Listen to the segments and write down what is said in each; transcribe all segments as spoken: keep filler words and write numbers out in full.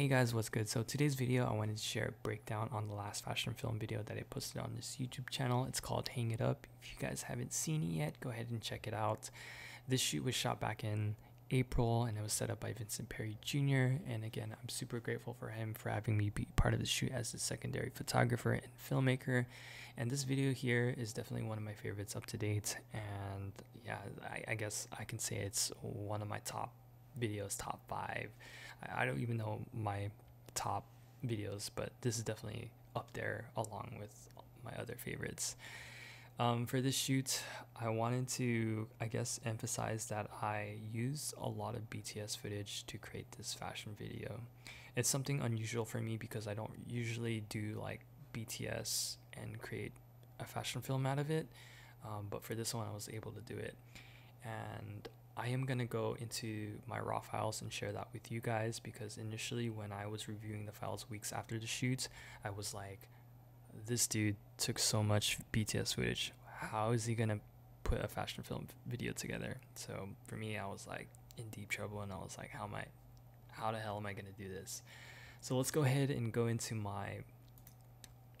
Hey guys, what's good? So today's video, I wanted to share a breakdown on the last fashion film video that I posted on this YouTube channel. It's called Hang It Up. If you guys haven't seen it yet, go ahead and check it out. This shoot was shot back in April and it was set up by Vincent Perry Junior And again, I'm super grateful for him for having me be part of the shoot as a secondary photographer and filmmaker. And this video here is definitely one of my favorites up to date. And yeah, I, I guess I can say it's one of my top videos, top five. I don't even know my top videos, but this is definitely up there along with my other favorites. Um, for this shoot, I wanted to, I guess, emphasize that I used a lot of B T S footage to create this fashion video. It's something unusual for me because I don't usually do like B T S and create a fashion film out of it, um, but for this one I was able to do it. And I am going to go into my raw files and share that with you guys, because initially when I was reviewing the files weeks after the shoot, I was like, this dude took so much B T S footage. How is he going to put a fashion film video together? So for me, I was like in deep trouble and I was like, how am I, how the hell am I going to do this? So let's go ahead and go into my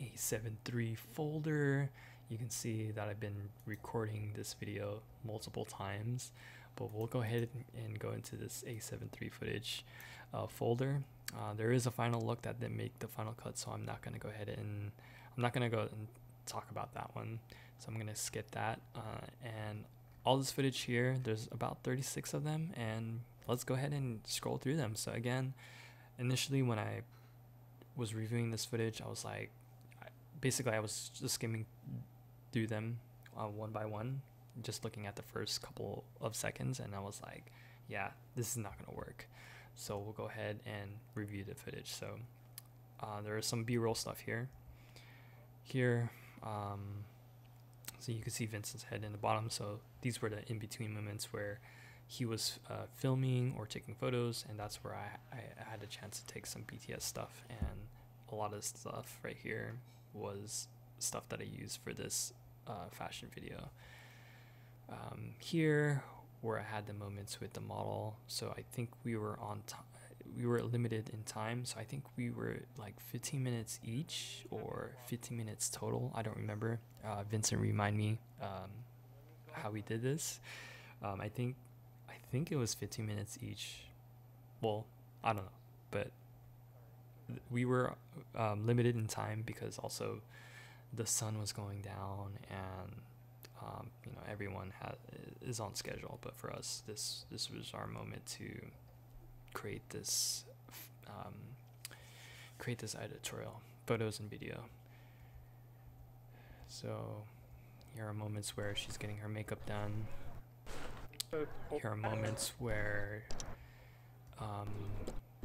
A seven three folder. You can see that I've been recording this video multiple times, but we'll go ahead and go into this A seven three footage uh, folder. Uh, there is a final look that didn't make the final cut, so I'm not going to go ahead and I'm not going to go and talk about that one. So I'm going to skip that. Uh, and all this footage here, there's about thirty-six of them, and let's go ahead and scroll through them. So again, initially when I was reviewing this footage, I was like, I, basically I was just skimming through them uh, one by one, just looking at the first couple of seconds, and I was like, yeah, this is not gonna work. So we'll go ahead and review the footage. So uh, there is some B-roll stuff here here um, so you can see Vincent's head in the bottom. So these were the in-between moments where he was uh, filming or taking photos, and that's where I, I had a chance to take some B T S stuff, and a lot of stuff right here was stuff that I used for this uh, fashion video. Um, here where I had the moments with the model, so I think we were on time, we were limited in time, so I think we were like fifteen minutes each or fifteen minutes total, I don't remember. uh, Vincent, remind me um, how we did this. um, I think I think it was fifteen minutes each. Well, I don't know, but we were um, limited in time because also the sun was going down, and Um, you know, everyone has, is on schedule, but for us, this this was our moment to create this um, create this editorial, photos and video. So here are moments where she's getting her makeup done. Here are moments where um,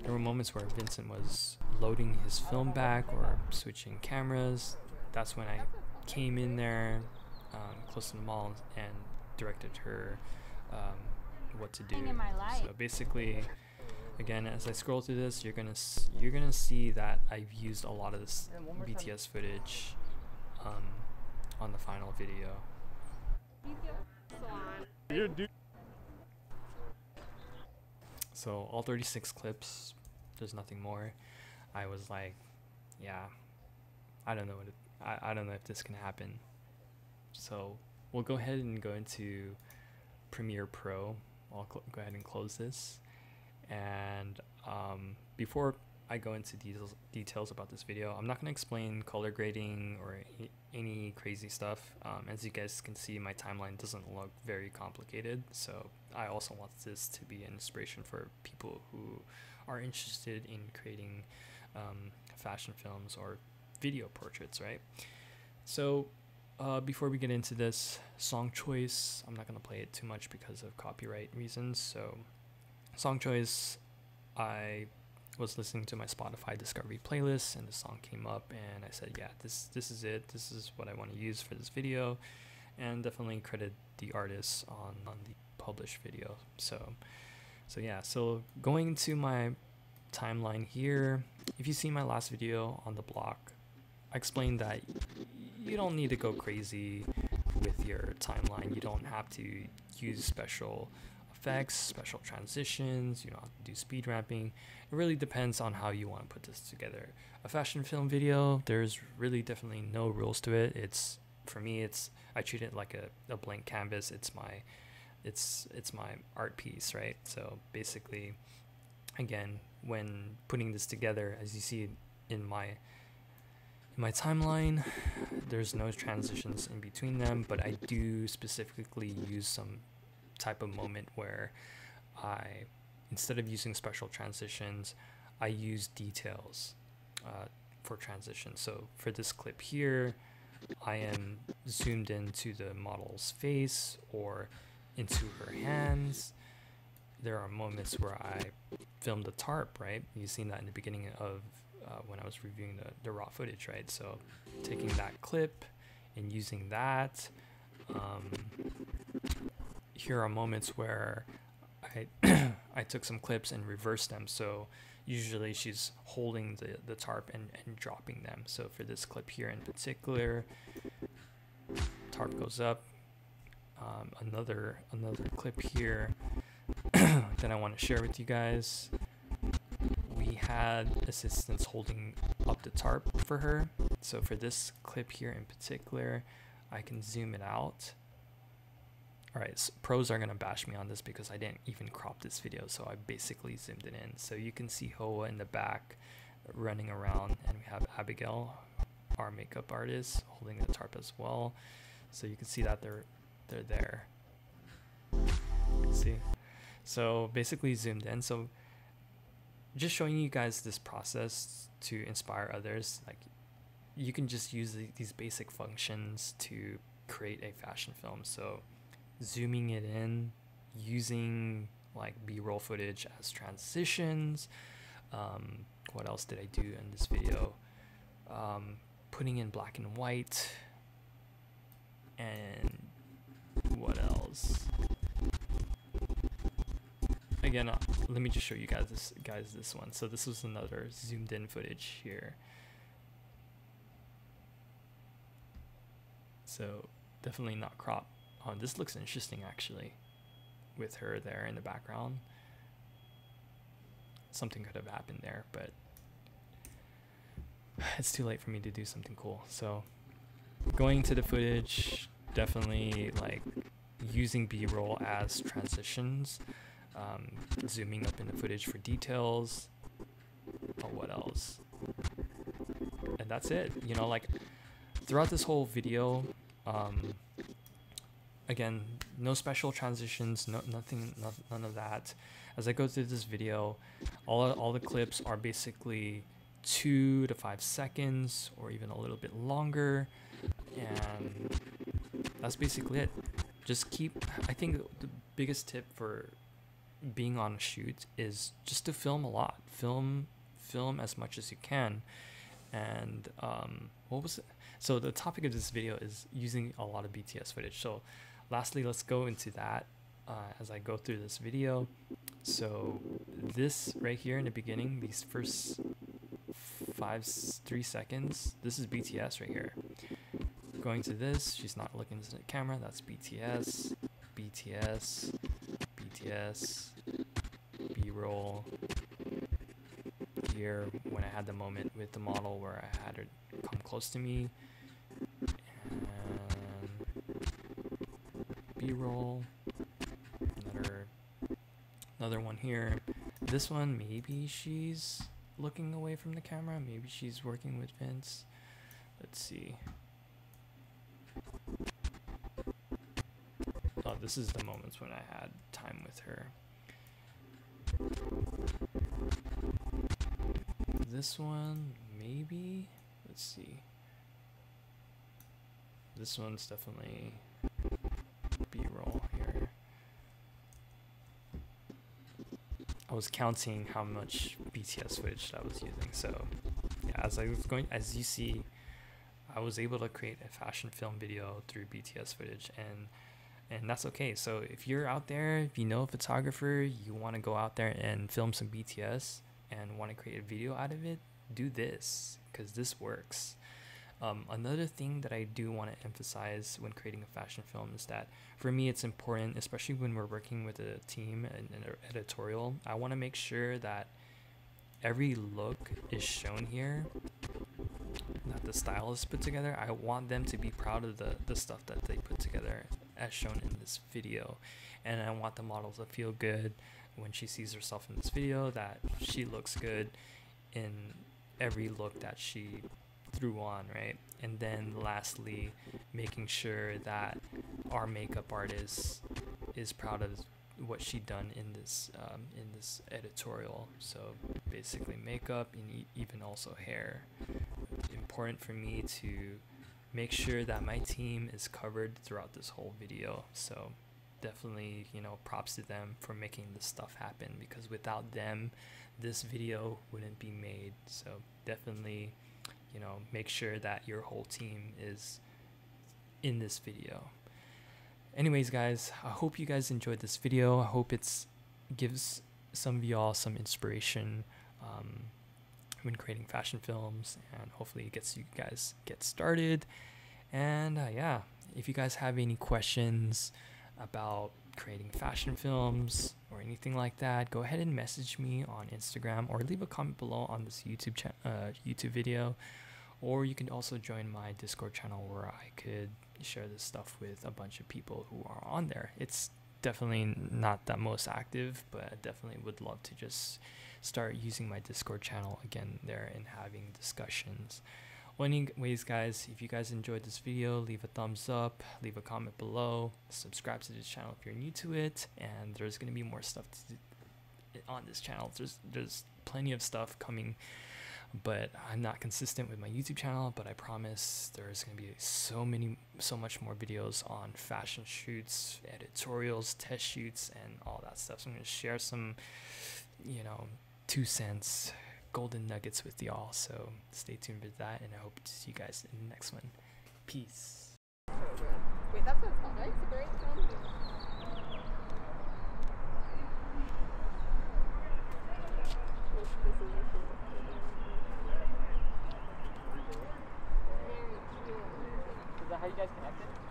there were moments where Vincent was loading his film back or switching cameras. That's when I came in there, Um, close to the mall, and directed her um, what to do. So basically, again, as I scroll through this, you're gonna s you're gonna see that I've used a lot of this B T S footage um, on the final video. So all thirty-six clips. There's nothing more. I was like, yeah, I don't know what it, I I don't know if this can happen. So we'll go ahead and go into Premiere Pro. I'll go ahead and close this. And um, before I go into these details about this video, I'm not going to explain color grading or any crazy stuff. Um, as you guys can see, my timeline doesn't look very complicated. So I also want this to be an inspiration for people who are interested in creating um, fashion films or video portraits, right? So Uh, before we get into this, song choice, I'm not going to play it too much because of copyright reasons. So song choice, I was listening to my Spotify Discovery playlist and the song came up, and I said, yeah, this this is it. This is what I want to use for this video, and definitely credit the artists on, on the published video. So, so yeah, so going to my timeline here, if you see my last video on the blog, I explained that you don't need to go crazy with your timeline. You don't have to use special effects, special transitions, you don't have to do speed wrapping. It really depends on how you want to put this together. A fashion film video, there's really definitely no rules to it. It's, for me, it's, I treat it like a, a blank canvas. It's my, it's, it's my art piece, right? So basically, again, when putting this together, as you see in my, in my timeline, there's no transitions in between them, but I do specifically use some type of moment where I, instead of using special transitions, I use details uh, for transitions. So for this clip here, I am zoomed into the model's face or into her hands. There are moments where I filmed the tarp, right? You've seen that in the beginning of uh, when I was reviewing the, the raw footage, right? So taking that clip and using that. Um, here are moments where I, I took some clips and reversed them. So usually she's holding the, the tarp and, and dropping them. So for this clip here in particular, tarp goes up. Um, another, another clip here that I want to share with you guys. We had assistants holding up the tarp for her. So for this clip here in particular, I can zoom it out. All right, so pros are gonna bash me on this because I didn't even crop this video, so I basically zoomed it in. So you can see Hoa in the back running around, and we have Abigail, our makeup artist, holding the tarp as well. So you can see that they're they're there. See? So basically zoomed in. So just showing you guys this process to inspire others. Like, you can just use the, these basic functions to create a fashion film. So zooming it in, using like B-roll footage as transitions. Um, what else did I do in this video? Um, putting in black and white. And what else? Again, uh, let me just show you guys this, guys this one. So this was another zoomed in footage here. So definitely not cropped. Oh, this looks interesting actually, with her there in the background. Something could have happened there, but it's too late for me to do something cool. So going to the footage, definitely like using B-roll as transitions, um, zooming up in the footage for details. Oh, what else? And that's it. You know, like throughout this whole video, um, again, no special transitions, no nothing, no, none of that. As I go through this video, all all the clips are basically two to five seconds, or even a little bit longer, and that's basically it. Just keep. I think the biggest tip for being on a shoot is just to film a lot. Film, film as much as you can. And um, what was it? So the topic of this video is using a lot of B T S footage. So. Lastly, let's go into that uh, as I go through this video. So this right here in the beginning, these first five, three seconds, this is B T S right here. Going to this, she's not looking into the camera, that's B T S, B T S, B T S, B-roll. Here, when I had the moment with the model where I had her come close to me, roll another another one here. This one, maybe she's looking away from the camera, maybe she's working with Vince. Let's see. Oh, this is the moments when I had time with her. This one, maybe, let's see. This one's definitely B-roll here. I was counting how much B T S footage that I was using. So yeah, as I was going, as you see, I was able to create a fashion film video through B T S footage, and and that's okay. So if you're out there, if you know a photographer, you want to go out there and film some B T S and want to create a video out of it, do this, because this works. Um, another thing that I do want to emphasize when creating a fashion film is that for me, it's important, especially when we're working with a team and an editorial, I want to make sure that every look is shown here, that the stylist put together. I want them to be proud of the, the stuff that they put together as shown in this video. And I want the model to feel good when she sees herself in this video, that she looks good in every look that she threw on, right? And then lastly, making sure that our makeup artist is proud of what she done in this um, in this editorial. So basically makeup and e even also hair. It's important for me to make sure that my team is covered throughout this whole video. So definitely, you know, props to them for making this stuff happen, because without them, this video wouldn't be made. So definitely, you know, make sure that your whole team is in this video. Anyways, guys, I hope you guys enjoyed this video. I hope it's gives some of y'all some inspiration um, when creating fashion films, and hopefully it gets you guys get started. And uh, yeah, if you guys have any questions about creating fashion films or anything like that, go ahead and message me on Instagram or leave a comment below on this YouTube cha uh, YouTube video. Or you can also join my Discord channel where I could share this stuff with a bunch of people who are on there. It's definitely not the most active, but I definitely would love to just start using my Discord channel again there and having discussions. Well, anyways, guys, if you guys enjoyed this video, leave a thumbs up, leave a comment below, subscribe to this channel if you're new to it, and there's going to be more stuff to do on this channel. There's, there's plenty of stuff coming, but I'm not consistent with my YouTube channel, but I promise there's going to be so many, so much more videos on fashion shoots, editorials, test shoots, and all that stuff. So I'm going to share some, you know, two cents, golden nuggets with y'all. So stay tuned for that, and I hope to see you guys in the next one. Peace. Wait, that's what it's called, right? It's a great film. Is that how you guys connected?